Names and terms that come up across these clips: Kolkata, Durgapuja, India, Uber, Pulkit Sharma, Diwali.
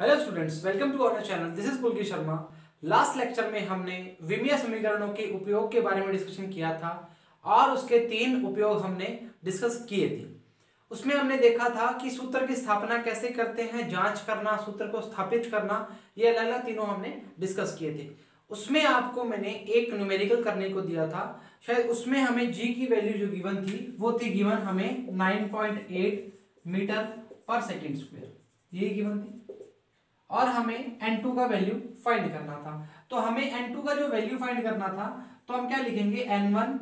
Hello students, welcome to our channel. This is Pulkit Sharma. Last lecture में हमने विमीय समीकरणों के उपयोग के बारे में डिस्कशन किया था और उसके तीन उपयोग हमने डिस्कस किए थे। उसमें हमने देखा था कि सूत्र की स्थापना कैसे करते हैं, जांच करना, सूत्र को स्थापित करना, ये अलग अलग तीनों हमने डिस्कस किए थे। उसमें आपको मैंने एक न्यूमेरिकल करने को दिया था, शायद उसमें हमें जी की वैल्यू जो गिवन थी वो थी गिवन हमें 9.8 मीटर/s², ये गिवन थी और हमें N2 का वैल्यू फाइंड करना था। तो हमें N2 का जो वैल्यू फाइंड करना था तो हम क्या लिखेंगे, N1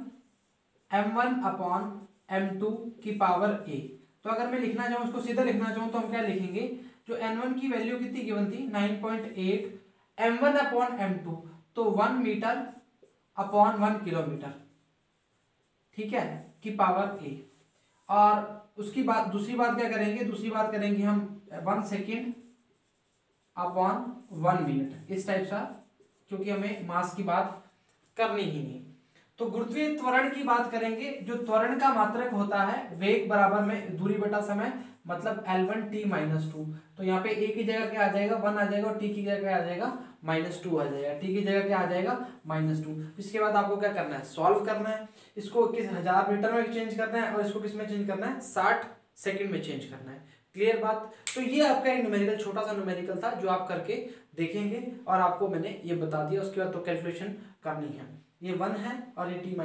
M1/M2 की पावर a। तो अगर मैं लिखना चाहूँ, उसको सीधा लिखना चाहूँ, तो हम क्या लिखेंगे, जो N1 की वैल्यू कितनी गिवन थी 9.8 M1/M2 तो 1 मीटर/1 किलोमीटर, ठीक है, की पावर a। और उसकी बात, दूसरी बात क्या करेंगे, दूसरी बात करेंगे हम 1 सेकंड/1 मिनट, इस टाइप सा, क्योंकि हमें मास की बात करनी ही नहीं। तो गुरुत्वीय त्वरण की बात करेंगे, जो त्वरण का मात्रक होता है वेग बराबर में दूरी बटा समय, मतलब L1t - 2। तो यहाँ पे a की जगह क्या आ जाएगा, 1 आ जाएगा, और t की जगह क्या आ जाएगा, -2 आ जाएगा, t की जगह क्या आ जाएगा, -2। इसके बाद आपको क्या करना है, सॉल्व करना है, इसको किस 1000 मीटर में चेंज करना है और इसको किस में चेंज करना है, 60 सेकेंड में चेंज करना है। क्लियर बात। तो ये आपका एक न्यूमेरिकल, छोटा सा न्यूमेरिकल था जो आप करके देखेंगे और आपको मैंने ये बता दिया। उसके बाद तो कैलकुलेशन करनी है, ये 1 है और ये t -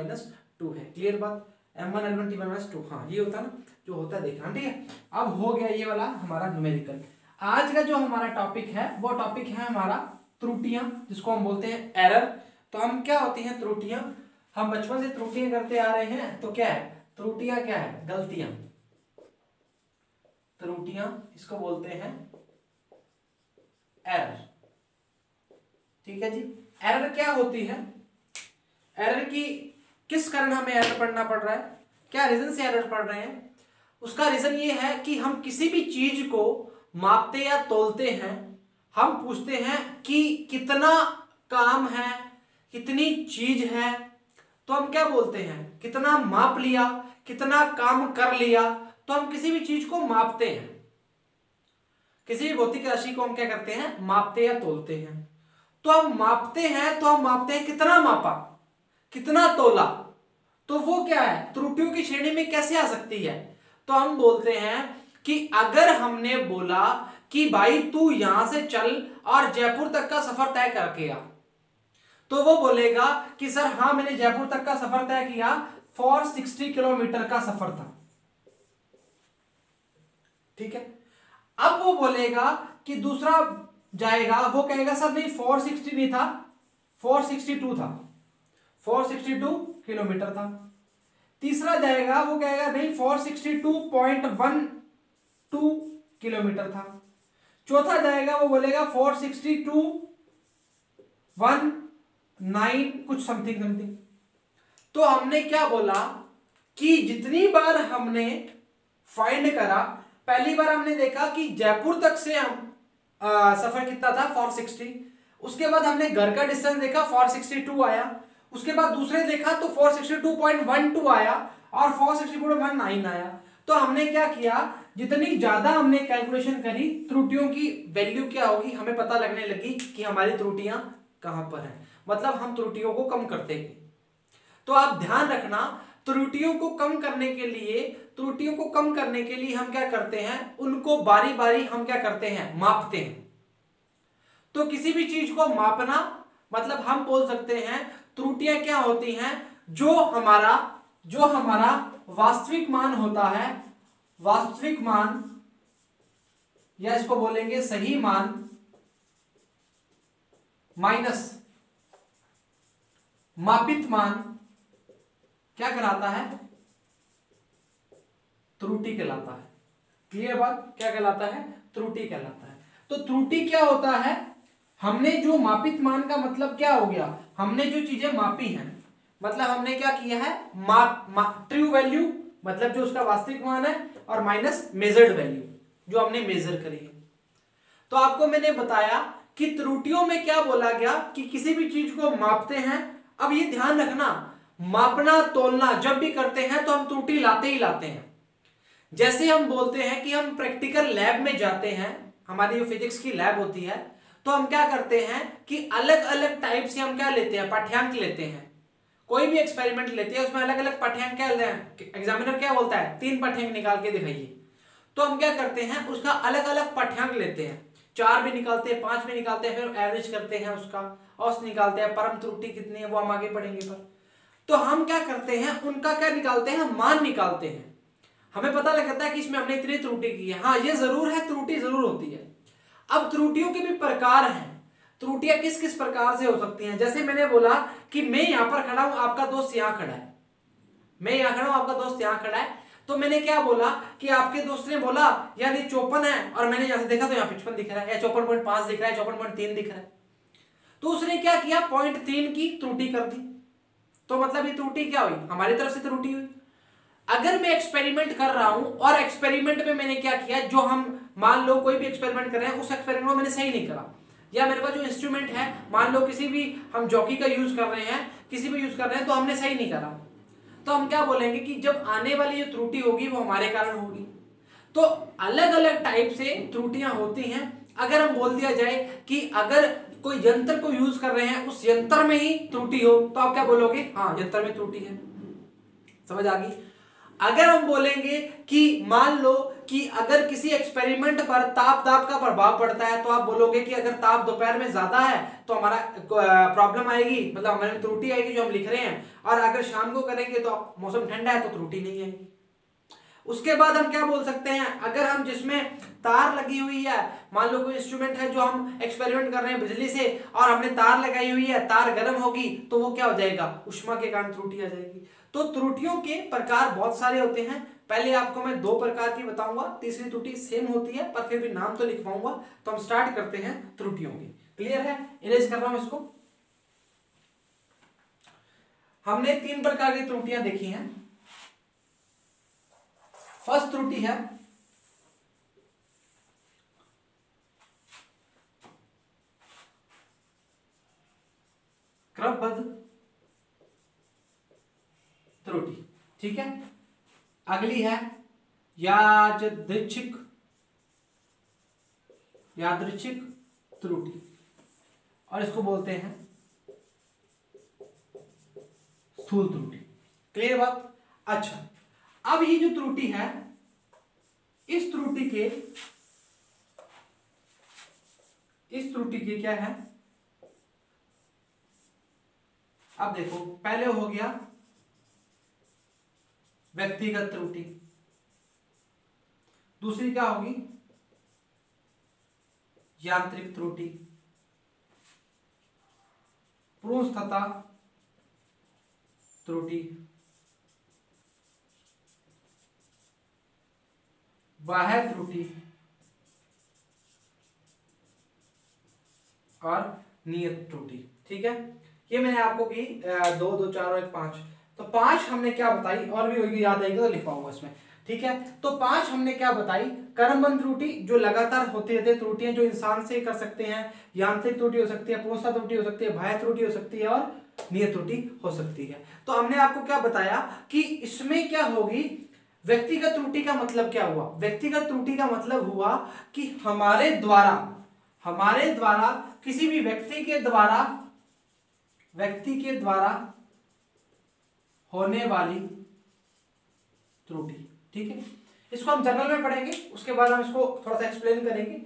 2 है। क्लियर बात। M1 L1 t - 2, हाँ ये होता है ना, जो होता है देखना, ठीक है। अब हो गया ये वाला हमारा न्यूमेरिकल। आज का जो हमारा टॉपिक है वो टॉपिक है हमारा त्रुटियां, जिसको हम बोलते हैं एरर। तो हम क्या होती हैं त्रुटियां, हम बचपन से त्रुटियां करते आ रहे हैं। तो क्या है त्रुटियां, क्या है गलतियां, त्रुटियां इसको बोलते हैं एरर, ठीक है जी। एरर क्या होती है, एरर की किस कारण हमें एरर पढ़ना पड़ रहा है, क्या रीजन से एरर पढ़ रहे हैं। उसका रीजन ये है कि हम किसी भी चीज को मापते या तोलते हैं, हम पूछते हैं कि कितना काम है, कितनी चीज है। तो हम क्या बोलते हैं, कितना माप लिया, कितना काम कर लिया। तो हम किसी भी चीज को मापते हैं, किसी भी भौतिक राशि को हम क्या करते हैं, मापते या तोलते हैं। तो हम मापते हैं, तो हम मापते हैं कितना मापा, कितना तोला। तो वो क्या है, त्रुटियों की श्रेणी में कैसे आ सकती है। तो हम बोलते हैं कि अगर हमने बोला कि भाई तू यहां से चल और जयपुर तक का सफर तय करके आ, तो वो बोलेगा कि सर हाँ मैंने जयपुर तक का सफर तय किया, 460 किलोमीटर का सफर था, ठीक है। अब वो बोलेगा कि दूसरा जाएगा, वो कहेगा सर नहीं 460 नहीं था, 462 था, 462 किलोमीटर था। तीसरा जाएगा, वो कहेगा नहीं 462.12 किलोमीटर था। चौथा जाएगा, वो बोलेगा 462.19 कुछ समथिंग। तो हमने क्या बोला कि जितनी बार हमने फाइंड करा, पहली बार हमने देखा कि जयपुर तक से हम सफर कितना था 460, उसके बाद हमने घर का डिस्टेंस देखा 462 आया, उसके बाद दूसरे देखा तो 462.12 आया और 460.19 आया। तो हमने क्या किया, जितनी ज्यादा हमने कैलकुलेशन करी, त्रुटियों की वैल्यू क्या होगी हमें पता लगने लगी कि हमारी त्रुटियां कहां पर हैं, मतलब हम त्रुटियों को कम करते गए। तो आप ध्यान रखना, त्रुटियों को कम करने के लिए, त्रुटियों को कम करने के लिए हम क्या करते हैं, उनको बारी बारी हम क्या करते हैं, मापते हैं। तो किसी भी चीज को मापना, मतलब हम बोल सकते हैं त्रुटियां क्या होती हैं, जो हमारा वास्तविक मान होता है, वास्तविक मान या इसको बोलेंगे सही मान माइनस मापित मान, क्या कहलाता है, त्रुटि कहलाता है। क्लियर बात। क्या कहलाता है, त्रुटि कहलाता है। तो त्रुटि क्या होता है, हमने जो मापित मान का मतलब क्या हो गया, हमने जो चीजें मापी हैं, मतलब हमने क्या किया है, ट्रू वैल्यू मतलब जो उसका वास्तविक मान है, और माइनस मेजर्ड वैल्यू जो हमने मेजर करी है। तो आपको मैंने बताया कि त्रुटियों में क्या बोला गया कि किसी भी चीज को मापते हैं। अब ये ध्यान रखना, मापना तोलना जब भी करते हैं तो हम त्रुटि लाते ही लाते हैं। जैसे हम बोलते हैं कि हम प्रैक्टिकल लैब में जाते हैं, हमारी जो फिजिक्स की लैब होती है, तो हम क्या करते हैं कि अलग अलग टाइप से हम क्या लेते हैं, पाठ्यांक लेते हैं। कोई भी एक्सपेरिमेंट लेते हैं उसमें अलग अलग पाठ्यांक क्या लेते हैं, एग्जामिनर क्या बोलता है, 3 पाठ्यांक निकाल के दिखाइए। तो हम क्या करते हैं, उसका अलग अलग पाठ्यांक लेते हैं, 4 भी निकालते हैं, 5 भी निकालते हैं, फिर एवरेज करते हैं, उसका औसत निकालते हैं, परम त्रुटि कितनी है वो हम आगे पढ़ेंगे। पर तो हम क्या करते हैं, उनका क्या निकालते हैं, मान निकालते हैं। हमें पता लगता है कि इसमें हमने इतनी त्रुटि की है, हाँ ये जरूर है, त्रुटि जरूर होती है। अब त्रुटियों के भी प्रकार हैं, त्रुटियां किस किस प्रकार से हो सकती हैं। जैसे मैंने बोला कि मैं यहाँ पर खड़ा हूँ, आपका दोस्त यहाँ खड़ा है, मैं यहाँ खड़ा हूँ, आपका दोस्त यहाँ खड़ा है। तो मैंने क्या बोला कि आपके दोस्त ने बोला यार ये 54 है, और मैंने यहाँ से देखा तो यहाँ 55 दिख रहा है, या 54.5 दिख रहा है, 54.3 दिख रहा है। तो उसने क्या किया, 0.3 की त्रुटि कर दी। तो मतलब ये त्रुटि क्या हुई, हमारी तरफ से त्रुटि हुई। अगर मैं एक्सपेरिमेंट कर रहा हूं और एक्सपेरिमेंट में मैंने क्या किया, जो हम मान लो कोई भी एक्सपेरिमेंट कर रहे हैं, उस एक्सपेरिमेंट में मैंने सही नहीं करा, या मेरे पास जो इंस्ट्रूमेंट है, मान लो किसी भी हम जॉकी का यूज कर रहे हैं, किसी भी यूज कर रहे हैं, तो हमने सही नहीं करा, तो हम क्या बोलेंगे कि जब आने वाली जो त्रुटि होगी वो हमारे कारण होगी। तो अलग अलग टाइप से त्रुटियां होती हैं। अगर हम बोल दिया जाए कि अगर कोई यंत्र को यूज कर रहे हैं, उस यंत्र में ही त्रुटि हो, तो आप क्या बोलोगे, हाँ यंत्र में त्रुटि है। समझ आ गई। अगर हम बोलेंगे कि मान लो कि अगर किसी एक्सपेरिमेंट पर ताप का प्रभाव पड़ता है, तो आप बोलोगे कि अगर ताप दोपहर में ज्यादा है तो हमारा प्रॉब्लम आएगी, मतलब हमारे त्रुटि आएगी जो हम लिख रहे हैं, और अगर शाम को करेंगे तो मौसम ठंडा है तो त्रुटि नहीं आएगी। उसके बाद हम क्या बोल सकते हैं, अगर हम जिसमें तार लगी हुई है, मान लो कोई इंस्ट्रूमेंट है जो हम एक्सपेरिमेंट कर रहे हैं बिजली से, और हमने तार लगाई हुई है, तार गर्म होगी तो वो क्या हो जाएगा, ऊष्मा के कारण त्रुटि आ जाएगी। तो त्रुटियों के प्रकार बहुत सारे होते हैं। पहले आपको मैं 2 प्रकार की बताऊंगा, तीसरी त्रुटि सेम होती है पर फिर भी नाम तो लिखवाऊंगा। तो हम स्टार्ट करते हैं त्रुटियों की। क्लियर है, इरेज कर रहा हूं इसको। हमने 3 प्रकार की त्रुटियां देखी हैं। फर्स्ट त्रुटि है क्रमबद्ध त्रुटि, ठीक है। अगली है यादृच्छिक त्रुटि, और इसको बोलते हैं स्थूल त्रुटि। क्लियर बात। अच्छा, अब ये जो त्रुटि है, इस त्रुटि के क्या है, अब देखो पहले हो गया व्यक्तिगत त्रुटि, दूसरी क्या होगी, यांत्रिक त्रुटि, पुरुषता त्रुटि, बाह्य त्रुटि और नियत त्रुटि। ठीक है, ये मैंने आपको की 2, 2, 4 और 1, 5। तो 5 हमने क्या बताई, और भी होगी याद आएगी तो लिखवाऊंगा इसमें। ठीक है, तो 5 हमने क्या बताई, कर्मबंध त्रुटि जो लगातार होते रहते त्रुटियां जो इंसान से कर सकते हैं, यांत्रिक त्रुटि हो सकती है, पुरुषता त्रुटि हो सकती है, बाह्य त्रुटि हो सकती है और नियत त्रुटि हो सकती है। तो हमने आपको क्या बताया कि इसमें क्या होगी, व्यक्तिगत त्रुटि का मतलब क्या हुआ, व्यक्तिगत त्रुटि का मतलब हुआ कि हमारे द्वारा किसी भी व्यक्ति के द्वारा होने वाली त्रुटि। ठीक है, इसको हम जनरल में पढ़ेंगे, उसके बाद हम इसको थोड़ा सा एक्सप्लेन करेंगे।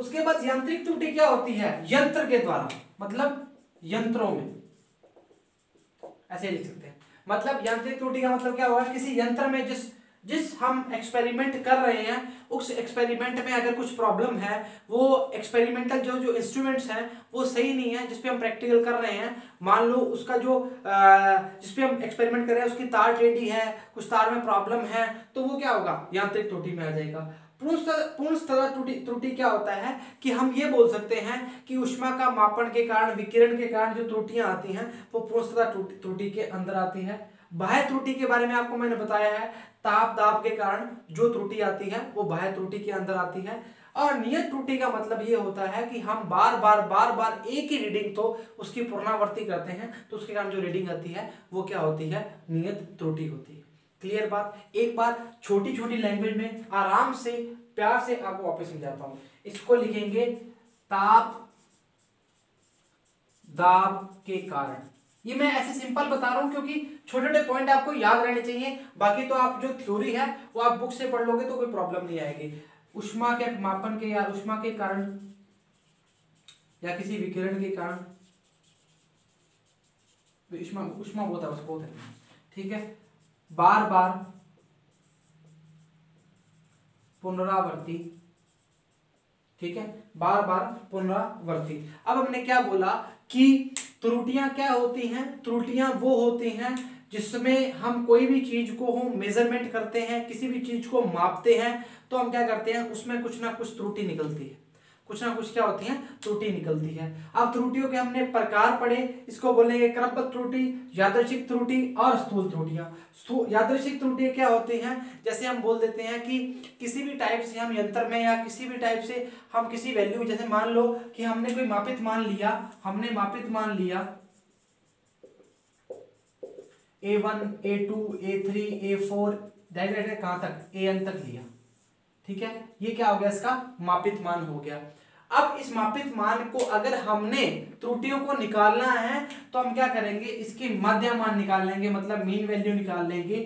उसके बाद यांत्रिक त्रुटि क्या होती है, यंत्र के द्वारा, मतलब यंत्रों में, ऐसे लिख सकते हैं। मतलब यांत्रिक त्रुटि का मतलब क्या होगा, किसी यंत्र में जिस हम एक्सपेरिमेंट कर रहे हैं, उस एक्सपेरिमेंट में अगर कुछ प्रॉब्लम है, वो एक्सपेरिमेंटल जो इंस्ट्रूमेंट्स हैं वो सही नहीं है, जिस पे हम प्रैक्टिकल कर रहे हैं, मान लो उसका जो जिस पे हम एक्सपेरिमेंट कर रहे हैं उसकी तार टेढ़ी है, कुछ तार में प्रॉब्लम है, तो वो क्या होगा, यांत्रिक त्रुटि में आ जाएगा। पूर्णतः त्रुटि क्या होता है कि हम ये बोल सकते हैं कि ऊष्मा का मापन के कारण, विकिरण के कारण जो त्रुटियां आती हैं वो पूर्णतः त्रुटि के अंदर आती है। बाह्य त्रुटि के बारे में आपको मैंने बताया है, ताप के कारण जो त्रुटि आती है वो बाह्य त्रुटि के अंदर आती है। और नियत त्रुटि का मतलब ये होता है कि हम बार बार एक ही रीडिंग तो उसकी पुनरावृत्ति करते हैं, तो उसके कारण जो रीडिंग आती है वो क्या होती है, नियत त्रुटि होती है। क्लियर बात। एक बार छोटी छोटी लैंग्वेज में आराम से प्यार से आपको वापस समझाता हूं। इसको लिखेंगे ताप दाब के कारण। ये मैं ऐसे सिंपल बता रहा हूं क्योंकि छोटे छोटे पॉइंट आपको याद रहने चाहिए, बाकी तो आप जो थ्योरी है वो आप बुक से पढ़ लोगे तो कोई प्रॉब्लम नहीं आएगी। ऊष्मा के मापन के या ऊष्मा के कारण या किसी विकिरण के कारण, ऊष्मा होता है उसको, ठीक है। बार बार पुनरावर्ती, ठीक है, बार बार पुनरावर्ती। अब हमने क्या बोला कि त्रुटियां क्या होती हैं? त्रुटियां वो होती हैं जिसमें हम कोई भी चीज को हम मेजरमेंट करते हैं, किसी भी चीज को मापते हैं तो हम क्या करते हैं, उसमें कुछ ना कुछ त्रुटि निकलती है, कुछ ना कुछ क्या होती है, त्रुटि निकलती है। अब त्रुटियों के हमने प्रकार पढ़े, इसको बोलेंगे क्रमबद्ध त्रुटि, यादृच्छिक त्रुटि और स्थूल त्रुटियां। यादृच्छिक त्रुटियां क्या होती हैं, जैसे हम बोल देते हैं कि किसी भी टाइप से हम यंत्र में या किसी भी टाइप से हम किसी वैल्यू, जैसे मान लो कि हमने कोई मापित मान लिया, हमने मापित मान लिया A1, A2, A3, A4 कहां तक AN तक लिया, ठीक है, ये क्या हो गया, इसका मापित मान हो गया। अब इस मापित मान को अगर हमने त्रुटियों को निकालना है तो हम क्या करेंगे, इसकी मध्य मान निकाल लेंगे, मतलब मीन वैल्यू निकाल लेंगे।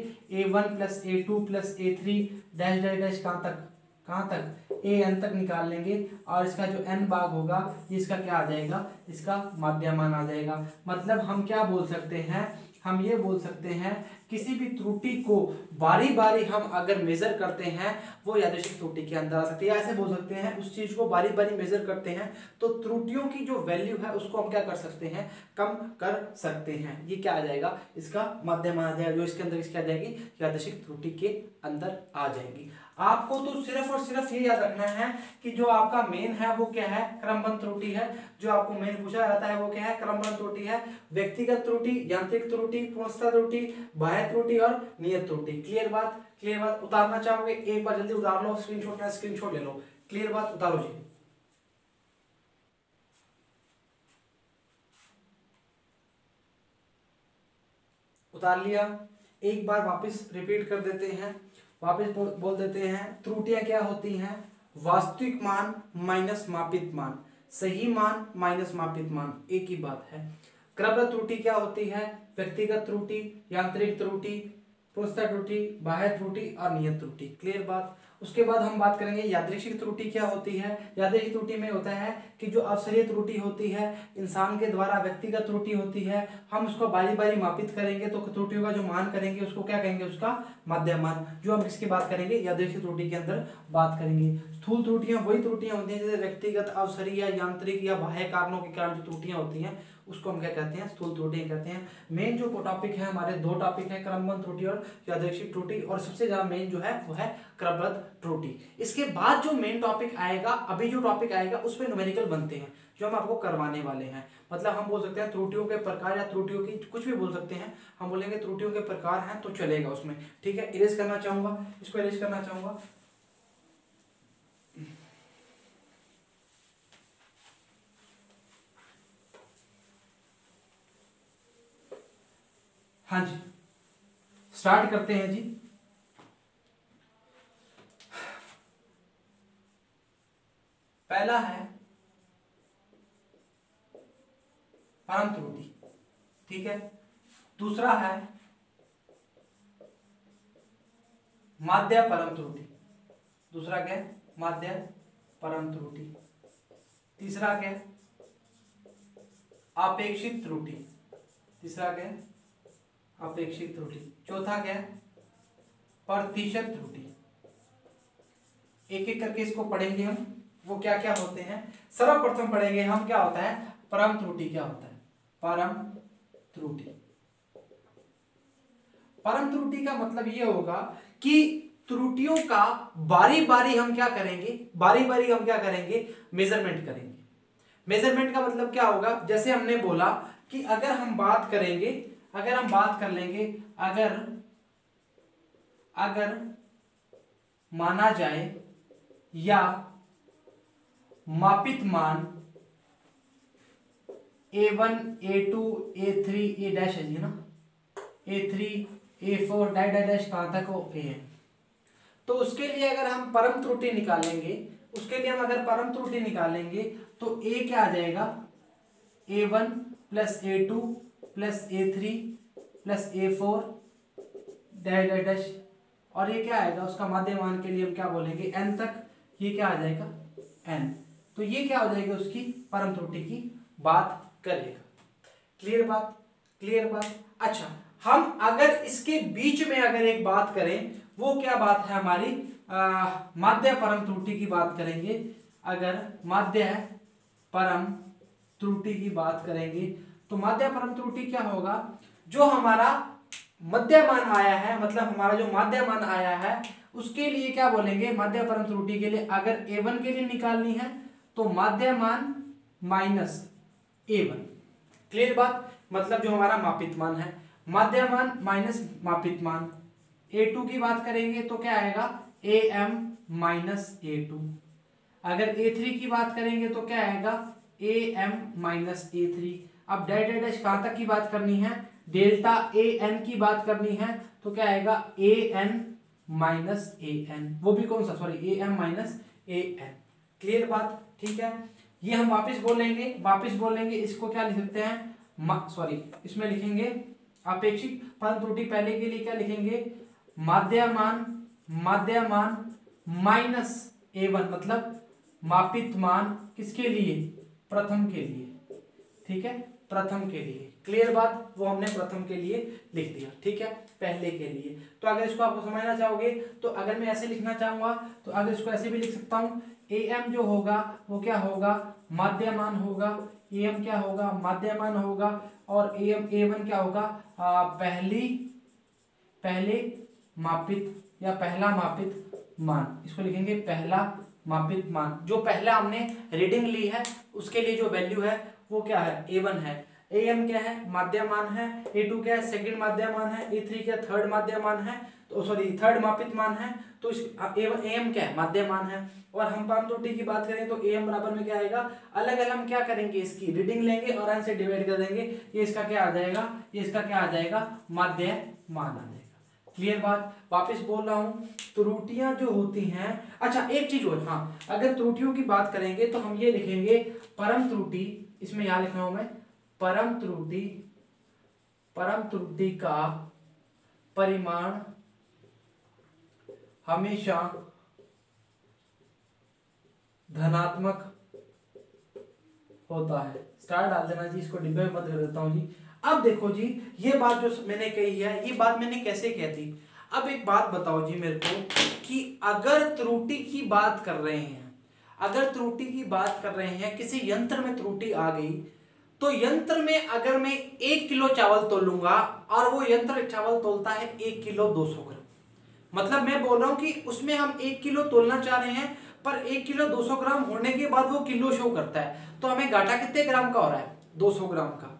A1 plus A2 plus A3 dash dash dash कहाँ तक AN तक निकाल लेंगे और इसका जो n भाग होगा इसका क्या आ जाएगा, इसका मध्य मान आ जाएगा। मतलब हम क्या बोल सकते हैं, हम ये बोल सकते हैं किसी भी त्रुटि को बारी बारी हम अगर मेजर करते हैं वो यादृच्छिक त्रुटि के अंदर आ सकती है, ऐसे बोल सकते हैं। उस चीज को बारी बारी मेजर करते हैं तो त्रुटियों की जो वैल्यू है उसको हम क्या कर सकते हैं, कम कर सकते हैं। ये क्या आ जाएगा, इसका माध्यम आ जाएगा, जो इसके अंदर इसकी आ जाएगी, यादृच्छिक त्रुटि के अंदर आ जाएगी। आपको तो सिर्फ और सिर्फ ये याद रखना है कि जो आपका मेन है वो क्या है, क्रमबद्ध त्रुटि है। जो आपको मेन पूछा जाता है वो क्या है, क्रमबद्ध त्रुटि है। व्यक्तिगत त्रुटि, यांत्रिक त्रुटि, पूर्णता त्रुटि, बाह्य त्रुटि और नियत त्रुटि। क्लियर बात, क्लियर बात। उतारना चाहोगे एक बार जल्दी उतार लो, स्क्रीनशॉट या स्क्रीनशॉट ले लो। क्लियर बात, उतारो जी। उतार लिया। एक बार वापस रिपीट कर देते हैं, वापस बोल देते हैं। त्रुटियां क्या होती हैं, वास्तविक मान माइनस मापित मान, सही मान माइनस मापित मान, एक ही बात है। क्रमबद्ध त्रुटि क्या होती है, व्यक्तिगत त्रुटि, यांत्रिक त्रुटि, पुरुषता त्रुटि, बाह्य त्रुटि और नियत त्रुटि। क्लियर बात। उसके बाद हम बात करेंगे यादृच्छिक त्रुटि क्या होती है। यादृच्छिक त्रुटि में होता है कि जो अवसरीय त्रुटि होती है इंसान के द्वारा, व्यक्तिगत त्रुटि होती है, हम उसको बारी बारी मापित करेंगे तो त्रुटियों का जो मान करेंगे उसको क्या कहेंगे, उसका माध्य मान, जो हम किसकी बात करेंगे, यादृच्छिक त्रुटि के अंदर बात करेंगे। स्थूल त्रुटियां वही त्रुटियां होती हैं जैसे व्यक्तिगत, अवसरीय, यांत्रिक या बाह्य कारणों के कारण जो त्रुटियां होती हैं उसको हम क्या कहते हैं, स्थूल त्रुटियां कहते हैं। मेन जो टॉपिक है, हमारे दो टॉपिक है, क्रमबद्ध त्रुटि और यादृच्छिक त्रुटि, और सबसे ज्यादा मेन जो है वो है क्रमबद्ध त्रुटि। इसके बाद जो मेन टॉपिक आएगा, अभी जो टॉपिक आएगा उसमें न्यूमेरिकल बनते हैं जो हम आपको करवाने वाले हैं। मतलब हम बोल सकते हैं त्रुटियों के प्रकार या त्रुटियों की कुछ भी बोल सकते हैं, हम बोलेंगे त्रुटियों के प्रकार हैं तो चलेगा उसमें, ठीक है। इरेज करना चाहूंगा, इसको इरेज करना चाहूंगा। हाँ जी, स्टार्ट करते हैं जी। पहला है परम त्रुटि, ठीक है। दूसरा है माध्य परम त्रुटि, दूसरा क्या है, माध्य परम त्रुटि। तीसरा क्या है, आपेक्षित त्रुटि, तीसरा क्या है, अपेक्षित त्रुटि। चौथा क्या है, प्रतिशत त्रुटि। एक एक करके इसको पढ़ेंगे हम, वो क्या क्या होते हैं। सर्वप्रथम पढ़ेंगे हम क्या होता है, परम त्रुटि क्या होता है, परम त्रुटि। परम त्रुटि का मतलब ये होगा कि त्रुटियों का बारी बारी हम क्या करेंगे, बारी बारी हम क्या करेंगे, मेजरमेंट करेंगे। मेजरमेंट का मतलब क्या होगा, जैसे हमने बोला कि अगर हम बात करेंगे, अगर हम बात कर लेंगे, अगर अगर माना जाए या मापित मान A1, A2, A3, A dash है जी ना, A3, A4 डाइडाइडस कहा था को A है। तो उसके लिए अगर हम परम त्रुटि निकालेंगे, उसके लिए हम अगर परम त्रुटि निकालेंगे तो A क्या आ जाएगा, A1 plus A2 plus A3 plus A4 डाइडाइडस, और ये क्या आएगा, उसका माध्यमान के लिए हम क्या बोलेंगे N तक, ये क्या आ जाएगा N। तो ये क्या हो जाएगी, उसकी परम त्रुटि की बात करेगा। क्लियर बात, क्लियर बात। अच्छा, हम अगर इसके बीच में अगर एक बात करें, वो क्या बात है हमारी, माध्य परम त्रुटि की बात करेंगे। अगर माध्य परम त्रुटि की बात करेंगे तो माध्य परम त्रुटि क्या होगा, जो हमारा मध्यमान आया है, मतलब हमारा जो माध्यमान आया है उसके लिए क्या बोलेंगे, माध्य परम त्रुटि के लिए अगर A1 के लिए निकालनी है तो माध्यमान माइनस A1। क्लियर बात, मतलब जो हमारा मापित मान है, माध्यमान माइनस मापित मान। A2 की बात करेंगे तो क्या आएगा, AM माइनस A2। अगर A3 की बात करेंगे तो क्या आएगा, AM माइनस A3। अब डेल्टा डैश कहाँ तक की बात करनी है, डेल्टा AN की बात करनी है, तो क्या आएगा AN माइनस AN, वो भी कौन सा, sorry AM minus AN। Clear बात, ठीक है। ये हम वापस बोलेंगे इसको क्या लिख सकते हैं, सॉरी इसमें लिखेंगे अपेक्षित परम त्रुटि, पहले के लिए क्या लिखेंगे, माध्यमान माइनस A1, मतलब मापित मान किसके लिए, प्रथम के लिए। ठीक है, प्रथम के लिए। क्लियर बात, वो हमने प्रथम के लिए लिख दिया। ठीक है, पहले के लिए। तो अगर इसको आपको समझना चाहोगे तो अगर मैं ऐसे लिखना चाहूंगा तो अगर इसको ऐसे भी लिख सकता हूँ, AM जो होगा वो क्या होगा, माध्यमान होगा। AM क्या होगा, माध्यमान होगा। और A1 क्या होगा, पहले मापित या पहला मापित मान, इसको लिखेंगे पहला मापित मान। जो पहला हमने रीडिंग ली है उसके लिए जो वैल्यू है वो क्या है, A1 है। AM क्या है, माध्यमान है। A2 क्या है, सेकंड माध्यमान है। A3 क्या, थर्ड माध्यमान है, तो सॉरी थर्ड मापित मान है। तो AM क्या है, माध्यमान है। और हम परम त्रुटि की बात करें तो AM बराबर में क्या आएगा, अलग अलग हम क्या करेंगे, इसकी रीडिंग लेंगे और N से डिवाइड कर देंगे। ये इसका क्या आ जाएगा, ये इसका क्या आ जाएगा, माध्यमान आ जाएगा। क्लियर बात, वापस बोल रहा हूँ, त्रुटियां जो होती हैं। अच्छा एक चीज और, हाँ, अगर त्रुटियों की बात करेंगे तो हम ये लिखेंगे परम त्रुटि, इसमें यहाँ लिख रहा हूँ मैं, परम त्रुटि का परिमाण हमेशा धनात्मक होता है। स्टार डाल देना जी, इसको डिब्बे में बंद कर देता हूँ जी। अब देखो जी, ये बात जो मैंने कही है, ये बात मैंने कैसे कह दी। अब एक बात बताओ जी मेरे को, कि अगर त्रुटि की बात कर रहे हैं, अगर त्रुटि की बात कर रहे हैं, किसी यंत्र में त्रुटि आ गई, तो यंत्र में अगर मैं 1 किलो चावल तोलूंगा और वो यंत्र चावल तोलता है 1 किलो 200 ग्राम, मतलब मैं बोल रहा हूं कि उसमें हम 1 किलो तोलना चाह रहे हैं, पर 1 किलो 200 ग्राम होने के बाद वो किलो शो करता है, तो हमें घाटा कितने ग्राम का हो रहा है, 200 ग्राम का।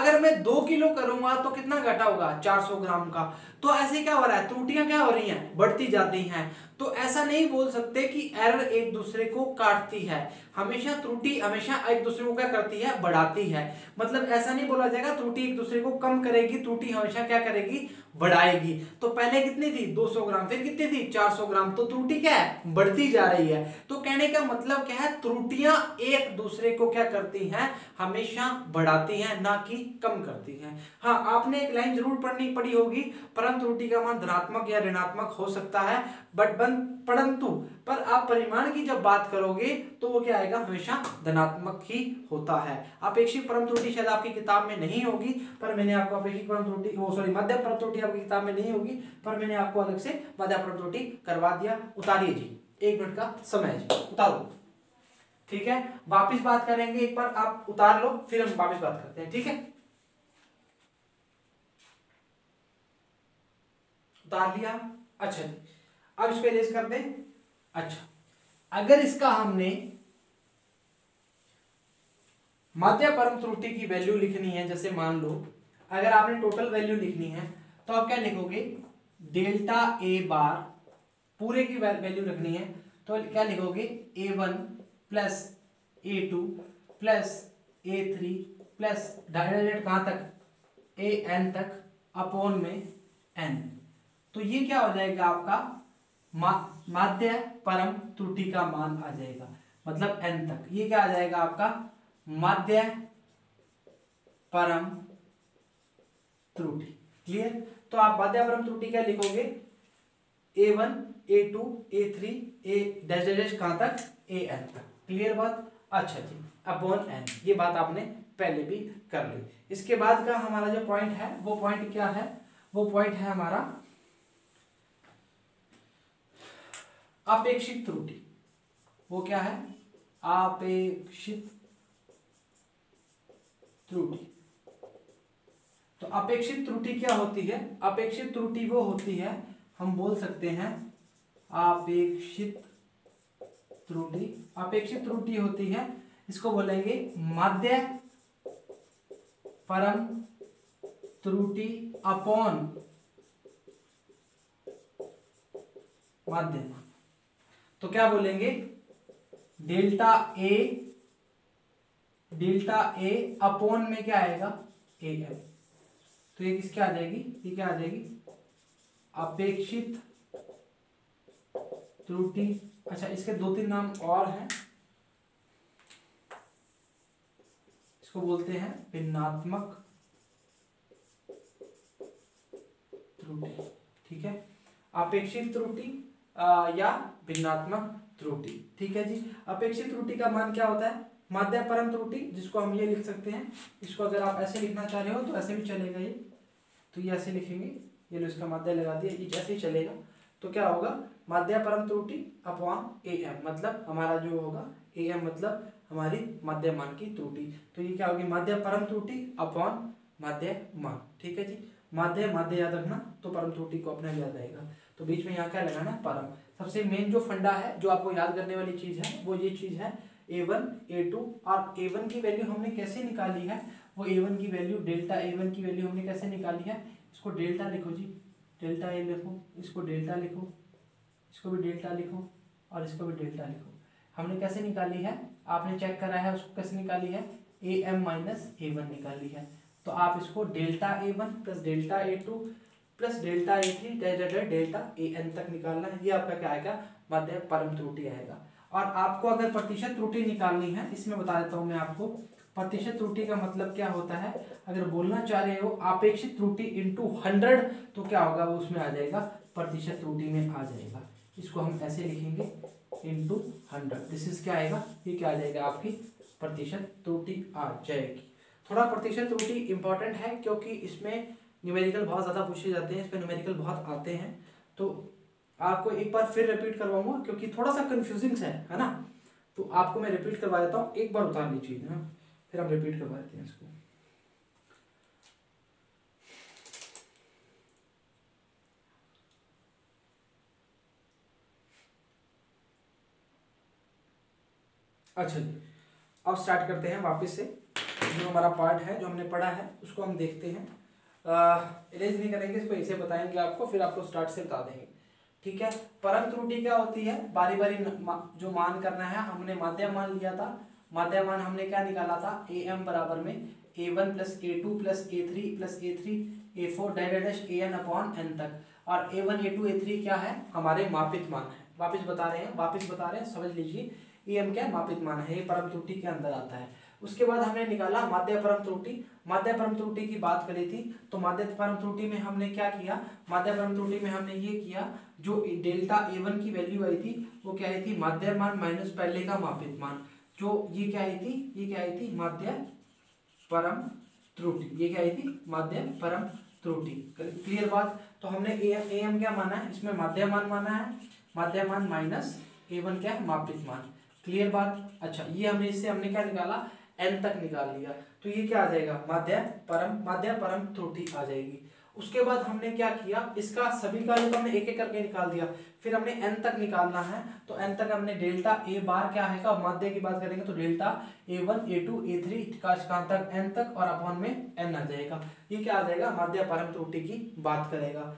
अगर मैं 2 किलो करूंगा तो कितना घाटा होगा, 400 ग्राम का। तो ऐसे क्या हो रहा है, त्रुटियां क्या हो रही हैं, बढ़ती जाती हैं। तो ऐसा नहीं बोल सकते कि एरर एक दूसरे को काटती है, हमेशा त्रुटि हमेशा एक दूसरे को क्या करती है, बढ़ाती है। मतलब ऐसा नहीं बोला जाएगा त्रुटि एक दूसरे को कम करेगी, त्रुटि हमेशा क्या करेगी, बढ़ाएगी। तो पहले कितनी थी, 200 ग्राम, फिर कितनी थी, 400 ग्राम। तो त्रुटि क्या है, बढ़ती जा रही है। तो कहने का मतलब क्या है, त्रुटियां एक दूसरे को क्या करती हैं, हमेशा बढ़ाती हैं, ना कि कम करती हैं। हाँ, आपने एक लाइन जरूर पढ़नी पड़ी होगी, परम त्रुटि का मान धनात्मक या ऋणात्मक हो सकता है, बट परंतु पर आप परिमाण की जब बात करोगे तो वो क्या आएगा, हमेशा धनात्मक ही होता है। अपेक्षित परम त्रुटि शायद आपकी किताब में नहीं होगी, पर मैंने आपको अपेक्षित परम त्रुटि, वो सॉरी मध्य परम त्रुटि आपकी किताब में नहीं होगी, पर मैंने आपको अलग से मध्य परम त्रुटि करवा दिया। उतारिए जी, 1 मिनट का समय जी, उतारो। ठीक है, वापिस बात करेंगे, एक बार आप उतार लो फिर हम वापिस बात करते हैं। ठीक है, उतार लिया। अच्छा, अब इसको इरेज कर दें। अच्छा, अगर इसका हमने माध्य परम त्रुटि की वैल्यू लिखनी है, जैसे मान लो अगर आपने टोटल वैल्यू लिखनी है तो आप क्या लिखोगे, डेल्टा A बार, पूरे की वैल्यू रखनी है तो क्या लिखोगे, A1 plus A2 plus A3 plus direct कहाँ तक, AN तक, अपॉन में एन। तो ये क्या हो जाएगा आपका माध्य परम त्रुटि का मान आ जाएगा, मतलब एन तक। ये क्या आ जाएगा आपका माध्य परम त्रुटि। क्लियर। तो आप माध्य परम त्रुटि क्या लिखोगे, a1 a2 a3 a dash dash कहां तक, an तक। क्लियर बात। अच्छा जी, अपॉन एन, ये बात आपने पहले भी कर ली। इसके बाद का हमारा जो पॉइंट है वो पॉइंट क्या है, वो पॉइंट है हमारा अपेक्षित त्रुटि। वो क्या है, अपेक्षित त्रुटि। तो अपेक्षित त्रुटि क्या होती है, अपेक्षित त्रुटि वो होती है, हम बोल सकते हैं अपेक्षित त्रुटि। अपेक्षित त्रुटि होती है, इसको बोलेंगे माध्य परम त्रुटि अपॉन माध्यम। तो क्या बोलेंगे, डेल्टा ए अपॉन में क्या आएगा, ए एम। तो ये किसकी आ जाएगी, ये क्या आ जाएगी, अपेक्षित त्रुटि। अच्छा, इसके दो तीन नाम और हैं, इसको बोलते हैं भिन्नात्मक त्रुटि। ठीक है, अपेक्षित त्रुटि या भिन्नात्मक त्रुटि। ठीक है जी। अपेक्षित त्रुटि का मान क्या होता है, माध्य परम त्रुटि, जिसको हम ये लिख सकते हैं। इसको अगर आप ऐसे लिखना चाह रहे हो तो ऐसे भी चलेगा ये, तो ये ऐसे लिखेंगे, ये लो इसका माध्य लगा दिया, ये ऐसे ही चलेगा। तो क्या होगा, माध्य परम त्रुटि अपॉन ए एम, मतलब हमारा जो होगा ए एम, मतलब हमारी माध्य मान की त्रुटि। तो ये क्या होगी, माध्य परम त्रुटि अपॉन माध्य मान। ठीक है जी। माध्य माध्य याद रखना, तो परम त्रुटि को अपना याद रहेगा। तो बीच में यहाँ क्या लगाना, परम। सबसे मेन जो फंडा है, जो आपको याद करने वाली चीज़ है, वो ये चीज़ है a1 a2। और a1 की वैल्यू हमने कैसे निकाली है, वो a1 की वैल्यू, डेल्टा a1 की वैल्यू हमने कैसे निकाली है, इसको डेल्टा लिखो जी, डेल्टा a लिखो, इसको डेल्टा लिखो, इसको भी डेल्टा लिखो और इसको भी डेल्टा लिखो। हमने कैसे निकाली है, आपने चेक करा है, उसको कैसे निकाली है, ए एम माइनस a1 निकाली है। तो आप इसको delta a1 plus delta a2 plus delta a3 delta an तक निकालना है। ये आपका क्या आएगा, माध्य परम त्रुटि आएगा। और आपको अगर प्रतिशत त्रुटि निकालनी है, इसमें बता देता हूँ मैं आपको, प्रतिशत त्रुटि का मतलब क्या होता है। अगर बोलना चाह रहे हो अपेक्षित त्रुटि इंटू 100, तो क्या होगा, वो उसमें आ जाएगा, प्रतिशत त्रुटि में आ जाएगा। इसको हम ऐसे लिखेंगे, इंटू 100, दिस इज क्या आएगा, ये क्या आ जाएगा, आपकी प्रतिशत त्रुटि आ जाएगी। थोड़ा प्रतिशत त्रुटि इम्पॉर्टेंट है, क्योंकि इसमें न्यूमेरिकल बहुत ज़्यादा पूछे जाते हैं, इसमें न्यूमेरिकल बहुत आते हैं। तो आपको एक बार फिर रिपीट करवाऊंगा, क्योंकि थोड़ा सा कन्फ्यूजिंग है ना। तो आपको मैं रिपीट करवा देता हूँ, एक बार उतार लीजिए ना, फिर हम रिपीट करवा देते हैं इसको। अच्छा जी, अब स्टार्ट करते हैं वापस से। जो हमारा पार्ट है, जो हमने पढ़ा है, उसको हम देखते हैं। अरेंज नहीं करेंगे इसको, ऐसे बताएंगे आपको, फिर आपको स्टार्ट से बता देंगे। ठीक है। परम त्रुटि क्या होती है, बारी बारी जो मान करना है। हमने माध्य मान लिया था, माध्य मान हमने क्या निकाला था, ए एम बराबर में a1 plus a2 plus a3 plus a3 a4 dash an upon n तक। और a1 a2 a3 क्या है, हमारे मापित मान है। वापस बता रहे हैं, समझ लीजिए, am क्या, मापित मान है, ये परम त्रुटि के अंदर आता है। उसके बाद हमने निकाला माध्य परम त्रुटि। माध्य परम त्रुटि की बात करी थी, तो माध्य परम त्रुटि में हमने क्या किया, माध्य परम त्रुटि में हमने ये किया, जो डेल्टा a1 की वैल्यू आई थी, वो क्या आई थी, माध्य मान माइनस पहले का मापित मान। जो ये क्या आई थी, ये क्या आई थी, माध्य परम त्रुटि। ये क्या आई थी, माध्य परम त्रुटि। क्लियर बात। तो हमने am क्या माना है, इसमें माध्य मान माना है, माध्य मान माइनस a1 क्या है, मापित मान। क्लियर बात। अच्छा, ये हमने इससे क्या निकाला, n तक निकाल लिया। तो ये क्या आ जाएगा, माध्य परम त्रुटि आ जाएगी। उसके बाद हमने क्या किया, इसका सभी का हमने एक एक करके निकाल दिया। फिर हमने n तक निकालना है, तो n तक हमने डेल्टा a बार क्या है, माध्य की बात करेंगे तो डेल्टा a1 a2 a3 कहाँ तक, n तक, और अपॉन में n आ जाएगा। ये क्या आ जाएगा, माध्य परम त्रुटि की बात करेगा,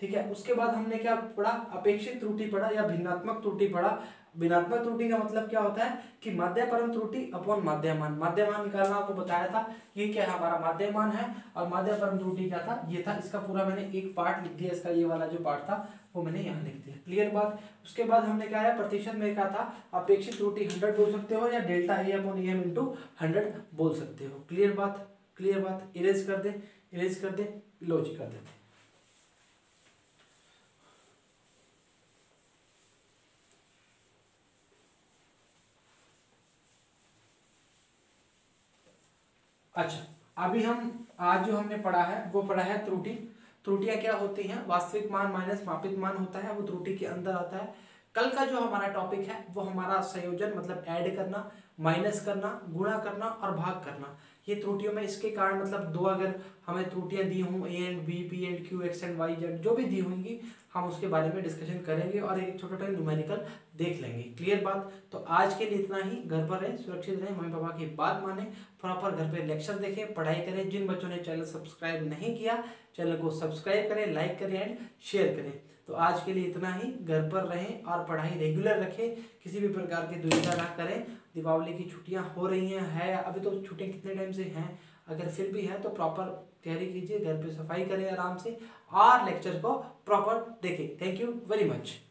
ठीक है। उसके बाद हमने क्या पढ़ा, अपेक्षित त्रुटि पढ़ा या भिन्नात्मक त्रुटि पढ़ा। भिन्नात्मक त्रुटि का मतलब क्या होता है कि माध्यपरम त्रुटि अपॉन माध्यमान। माध्यमान निकालना आपको बताया था, ये क्या है हमारा माध्यमान है, और माध्यपरम त्रुटि क्या था ये था। इसका पूरा मैंने एक पार्ट लिख दिया, इसका ये वाला जो पार्ट था वो मैंने यहाँ लिख दिया, क्लियर बात। उसके बाद हमने क्या है प्रतिशत में कहा था अपेक्षित त्रुटि 100 बोल सकते हो या delta a upon e m into 100 बोल सकते हो, क्लियर बात, क्लियर बात। इरेज कर दे, इरेज कर दे, लॉजिक कर देते। अच्छा, अभी हम आज जो हमने पढ़ा है वो पढ़ा है त्रुटि। त्रुटियां क्या होती हैं, वास्तविक मान माइनस मापित मान होता है, वो त्रुटि के अंदर आता है। कल का जो हमारा टॉपिक है वो हमारा संयोजन मतलब ऐड करना, माइनस करना, गुणा करना और भाग करना। ये त्रुटियों में इसके कारण मतलब दो अगर हमें त्रुटियां दी हों a and b, p and q, x and y z, जो भी दी होंगी हम उसके बारे में डिस्कशन करेंगे और एक छोटा छोटा न्यूमेरिकल देख लेंगे, क्लियर बात। तो आज के लिए इतना ही। घर पर रहें, सुरक्षित रहें, मम्मी पापा की बात माने, प्रॉपर घर पर लेक्चर देखें, पढ़ाई करें। जिन बच्चों ने चैनल सब्सक्राइब नहीं किया चैनल को सब्सक्राइब करें, लाइक करें एंड शेयर करें। तो आज के लिए इतना ही। घर पर रहें और पढ़ाई रेगुलर रखें, किसी भी प्रकार की दुविधा ना करें। दीपावली की छुट्टियां हो रही हैं अभी तो छुट्टियां कितने टाइम से हैं, अगर फिर भी है तो प्रॉपर तैयारी कीजिए, घर पे सफाई करें आराम से और लेक्चर को प्रॉपर देखें। Thank you very much.